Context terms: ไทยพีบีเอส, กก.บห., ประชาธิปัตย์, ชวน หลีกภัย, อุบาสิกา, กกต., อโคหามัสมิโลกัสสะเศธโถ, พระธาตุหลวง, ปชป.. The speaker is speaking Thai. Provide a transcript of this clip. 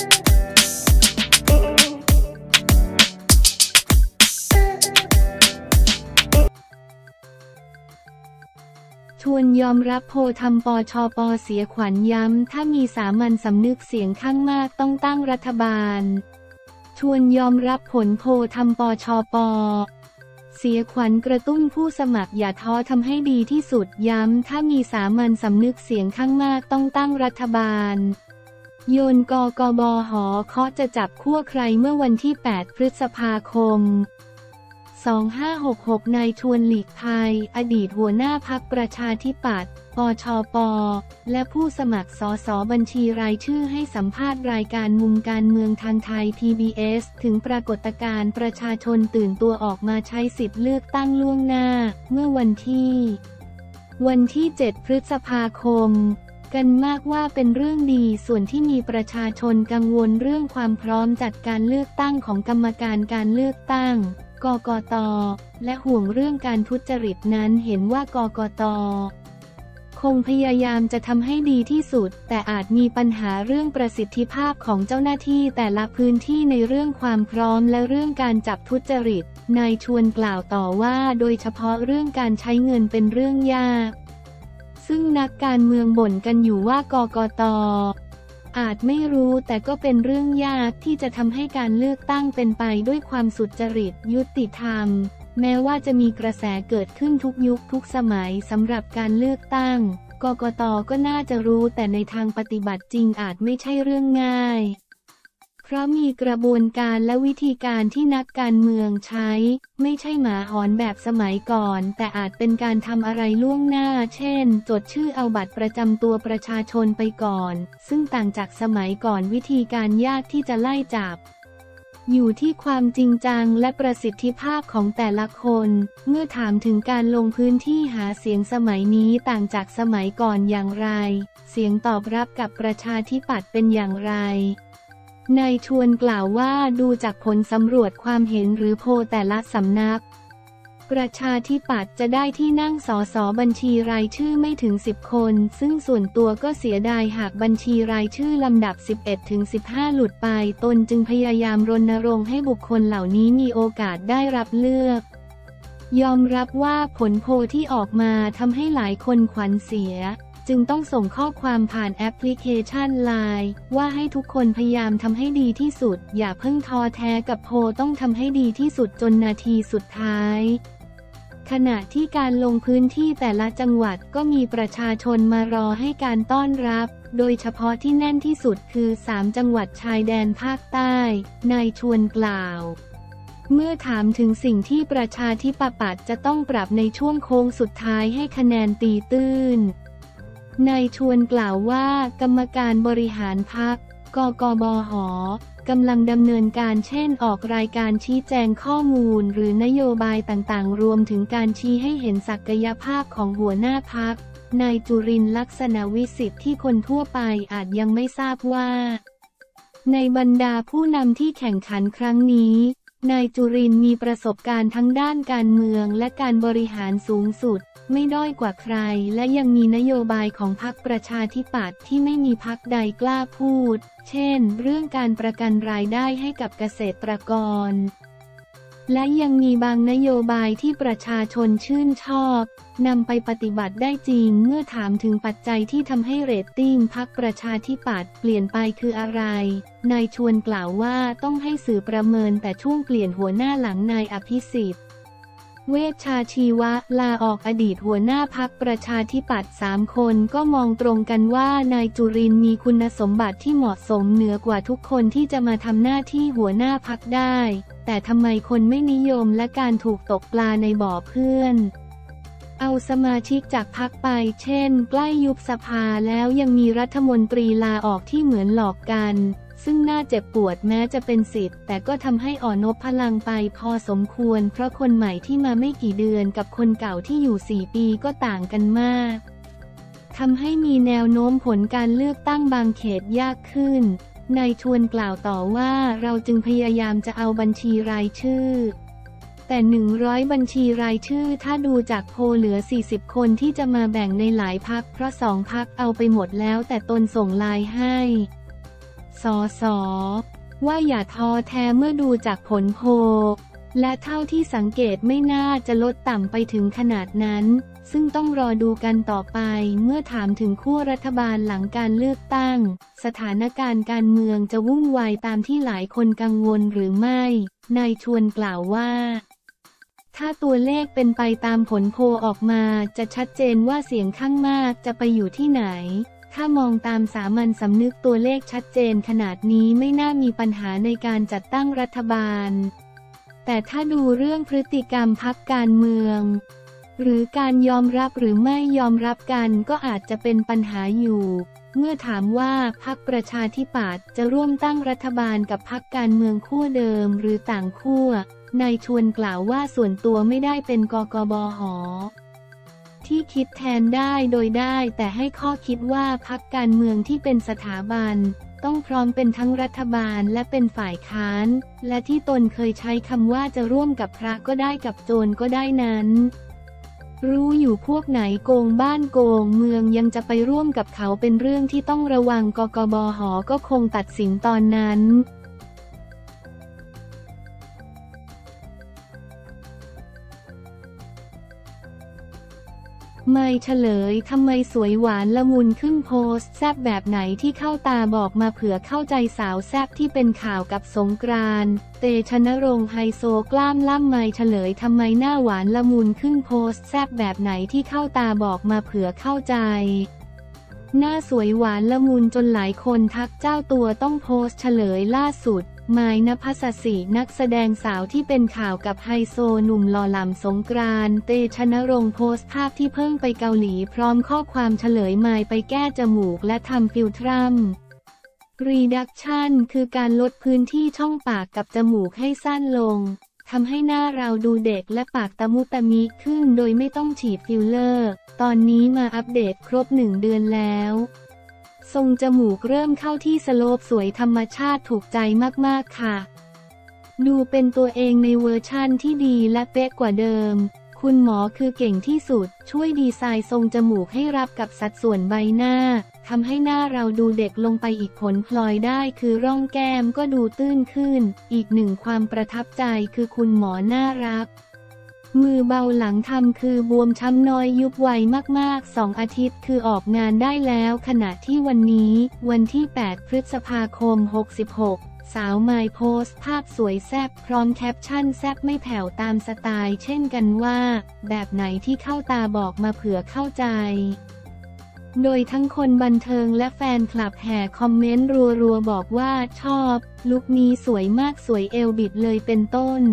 ชวนยอมรับโพธิ์ทำปชป.เสียขวัญย้ำถ้ามีสามัญสำนึกเสียงข้างมากต้องตั้งรัฐบาลชวนยอมรับผลโพธิ์ทำปชป.เสียขวัญกระตุ้นผู้สมัครอย่าท้อทำให้ดีที่สุดย้ำถ้ามีสามัญสำนึกเสียงข้างมากต้องตั้งรัฐบาลโยนกกบห.เคาะจะจับคั่วใครเมื่อวันที่ 8 พฤษภาคม2566นายชวนหลีกภัยอดีตหัวหน้าพรรคประชาธิปัตย์ปชป.และผู้สมัครสสบัญชีรายชื่อให้สัมภาษณ์รายการมุมการเมืองทางไทย PBS ถึงปรากฏการณ์ประชาชนตื่นตัวออกมาใช้สิทธิ์เลือกตั้งล่วงหน้าเมื่อวันที่ 7 พฤษภาคมกันมากว่าเป็นเรื่องดีส่วนที่มีประชาชนกังวลเรื่องความพร้อมจัดการเลือกตั้งของกรรมการการเลือกตั้งกกต.และห่วงเรื่องการทุจริตนั้นเห็นว่ากกต.คงพยายามจะทำให้ดีที่สุดแต่อาจมีปัญหาเรื่องประสิทธิภาพของเจ้าหน้าที่แต่ละพื้นที่ในเรื่องความพร้อมและเรื่องการจับทุจริตนายชวนกล่าวต่อว่าโดยเฉพาะเรื่องการใช้เงินเป็นเรื่องยากซึ่งนักการเมืองบ่นกันอยู่ว่ากกต.อาจไม่รู้แต่ก็เป็นเรื่องยากที่จะทำให้การเลือกตั้งเป็นไปด้วยความสุจริตยุติธรรมแม้ว่าจะมีกระแสเกิดขึ้นทุกยุคทุกสมัยสำหรับการเลือกตั้งกกต.ก็น่าจะรู้แต่ในทางปฏิบัติจริงอาจไม่ใช่เรื่องง่ายเพราะมีกระบวนการและวิธีการที่นักการเมืองใช้ไม่ใช่หมาหอนแบบสมัยก่อนแต่อาจเป็นการทำอะไรล่วงหน้าเช่นจดชื่อเอาบัตรประจำตัวประชาชนไปก่อนซึ่งต่างจากสมัยก่อนวิธีการยากที่จะไล่จับอยู่ที่ความจริงจังและประสิทธิภาพของแต่ละคนเมื่อถามถึงการลงพื้นที่หาเสียงสมัยนี้ต่างจากสมัยก่อนอย่างไรเสียงตอบรับกับประชาธิปัตย์เป็นอย่างไรนายชวนกล่าวว่าดูจากผลสำรวจความเห็นหรือโพลแต่ละสำนักประชาธิปัตย์จะได้ที่นั่งสสบัญชีรายชื่อไม่ถึง10คนซึ่งส่วนตัวก็เสียดายหากบัญชีรายชื่อลำดับ 11-15 หลุดไปตนจึงพยายามรณรงค์ให้บุคคลเหล่านี้มีโอกาสได้รับเลือกยอมรับว่าผลโพลที่ออกมาทำให้หลายคนขวัญเสียจึงต้องส่งข้อความผ่านแอปพลิเคชัน LINE ว่าให้ทุกคนพยายามทำให้ดีที่สุดอย่าเพิ่งท้อแท้กับโพลต้องทำให้ดีที่สุดจนนาทีสุดท้ายขณะที่การลงพื้นที่แต่ละจังหวัดก็มีประชาชนมารอให้การต้อนรับโดยเฉพาะที่แน่นที่สุดคือ3จังหวัดชายแดนภาคใต้นายชวนกล่าวเมื่อถามถึงสิ่งที่ประชาธิปัตย์จะต้องปรับในช่วงโค้งสุดท้ายให้คะแนนตีตื้นนายชวนกล่าวว่ากรรมการบริหารพรรคกกบห.กำลังดำเนินการเช่นออกรายการชี้แจงข้อมูลหรือนโยบายต่างๆรวมถึงการชี้ให้เห็นศักยภาพของหัวหน้าพรรคนายจุรินทร์ ลักษณวิสิทธิ์ที่คนทั่วไปอาจยังไม่ทราบว่าในบรรดาผู้นำที่แข่งขันครั้งนี้นายจุรินทร์มีประสบการณ์ทั้งด้านการเมืองและการบริหารสูงสุดไม่ด้อยกว่าใครและยังมีนโยบายของพรรคประชาธิปัตย์ที่ไม่มีพรรคใดกล้าพูดเช่นเรื่องการประกันรายได้ให้กับเกษตรกรและยังมีบางนโยบายที่ประชาชนชื่นชอบนำไปปฏิบัติได้จริงเมื่อถามถึงปัจจัยที่ทำให้เรตติ้งพรรคประชาธิปัตย์เปลี่ยนไปคืออะไรนายชวนกล่าวว่าต้องให้สื่อประเมินแต่ช่วงเปลี่ยนหัวหน้าหลังนายอภิสิทธิ์เวชชาชีวะลาออกอดีตหัวหน้าพรรคประชาธิปัตย์3คนก็มองตรงกันว่านายจุรินทร์มีคุณสมบัติที่เหมาะสมเหนือกว่าทุกคนที่จะมาทำหน้าที่หัวหน้าพรรคได้แต่ทำไมคนไม่นิยมและการถูกตกปลาในบ่อเพื่อนเอาสมาชิกจากพรรคไปเช่นใกล้ยุบสภาแล้วยังมีรัฐมนตรีลาออกที่เหมือนหลอกกันซึ่งน่าเจ็บปวดแม้จะเป็นสิทธิ์แต่ก็ทำให้อ่อนนบพลังไปพอสมควรเพราะคนใหม่ที่มาไม่กี่เดือนกับคนเก่าที่อยู่4ปีก็ต่างกันมากทำให้มีแนวโน้มผลการเลือกตั้งบางเขตยากขึ้นนายชวนกล่าวต่อว่าเราจึงพยายามจะเอาบัญชีรายชื่อแต่100บัญชีรายชื่อถ้าดูจากโพลเหลือ40คนที่จะมาแบ่งในหลายพรรคเพราะ2พรรคเอาไปหมดแล้วแต่ตนส่งไลน์ให้ สส.ว่าอย่าท้อแท้เมื่อดูจากผลโพลและเท่าที่สังเกตไม่น่าจะลดต่ำไปถึงขนาดนั้นซึ่งต้องรอดูกันต่อไปเมื่อถามถึงขั้วรัฐบาลหลังการเลือกตั้งสถานการณ์การเมืองจะวุ่นวายตามที่หลายคนกังวลหรือไม่นายชวนกล่าวว่าถ้าตัวเลขเป็นไปตามผลโพลออกมาจะชัดเจนว่าเสียงข้างมากจะไปอยู่ที่ไหนถ้ามองตามสามัญสำนึกตัวเลขชัดเจนขนาดนี้ไม่น่ามีปัญหาในการจัดตั้งรัฐบาลแต่ถ้าดูเรื่องพฤติกรรมพรรคการเมืองหรือการยอมรับหรือไม่ยอมรับกันก็อาจจะเป็นปัญหาอยู่เมื่อถามว่าพรรคประชาธิปัตย์จะร่วมตั้งรัฐบาลกับพรรคการเมืองขั้วเดิมหรือต่างขั้วนายชวนกล่าวว่าส่วนตัวไม่ได้เป็นกกบห.ที่คิดแทนได้โดยได้แต่ให้ข้อคิดว่าพรรคการเมืองที่เป็นสถาบันต้องพร้อมเป็นทั้งรัฐบาลและเป็นฝ่ายค้านและที่ตนเคยใช้คำว่าจะร่วมกับพระก็ได้กับโจรก็ได้นั้นรู้อยู่พวกไหนโกงบ้านโกงเมืองยังจะไปร่วมกับเขาเป็นเรื่องที่ต้องระวังกกบห.ก็คงตัดสินตอนนั้นไม่เฉลยทำไมสวยหวานละมุนขึ้นโพสต์แซบแบบไหนที่เข้าตาบอกมาเผื่อเข้าใจสาวแซบที่เป็นข่าวกับสงกรานต์เตชะนรงค์ไฮโซกล้ามล่ำไม่เฉลยทำไมหน้าหวานละมุนขึ้นโพสต์แซบแบบไหนที่เข้าตาบอกมาเผื่อเข้าใจหน้าสวยหวานละมุนจนหลายคนทักเจ้าตัวต้องโพสต์เฉลยล่าสุดไมค์ ณภัสสิ นักแสดงสาวที่เป็นข่าวกับไฮโซหนุ่มหล่อหล่ำสงกรานต์เตชะนรงค์โพสต์ภาพที่เพิ่งไปเกาหลีพร้อมข้อความเฉลยไมค์ไปแก้จมูกและทำฟิลเตอร์รีดักชันคือการลดพื้นที่ช่องปากกับจมูกให้สั้นลงทำให้หน้าเราดูเด็กและปากตะมุตะมิขึ้นโดยไม่ต้องฉีดฟิลเลอร์ตอนนี้มาอัปเดตครบ1 เดือนแล้วทรงจมูกเริ่มเข้าที่สโลปสวยธรรมชาติถูกใจมากๆค่ะดูเป็นตัวเองในเวอร์ชั่นที่ดีและเป๊ะกว่าเดิมคุณหมอคือเก่งที่สุดช่วยดีไซน์ทรงจมูกให้รับกับสัดส่วนใบหน้าทำให้หน้าเราดูเด็กลงไปอีกผลพลอยได้คือร่องแก้มก็ดูตื้นขึ้นอีกหนึ่งความประทับใจคือคุณหมอน่ารักมือเบาหลังทำคือบวมช้ำน้อยยุบไวมากๆ2 อาทิตย์คือออกงานได้แล้วขณะที่วันนี้วันที่ 8 พฤษภาคม 66สาวไมค์โพสต์ภาพสวยแซ่บพร้อมแคปชั่นแซ่บไม่แผ่วตามสไตล์เช่นกันว่าแบบไหนที่เข้าตาบอกมาเผื่อเข้าใจโดยทั้งคนบันเทิงและแฟนคลับแห่คอมเมนต์รัวๆบอกว่าชอบลุคนี้สวยมากสวยเอวบิดเลยเป็นต้น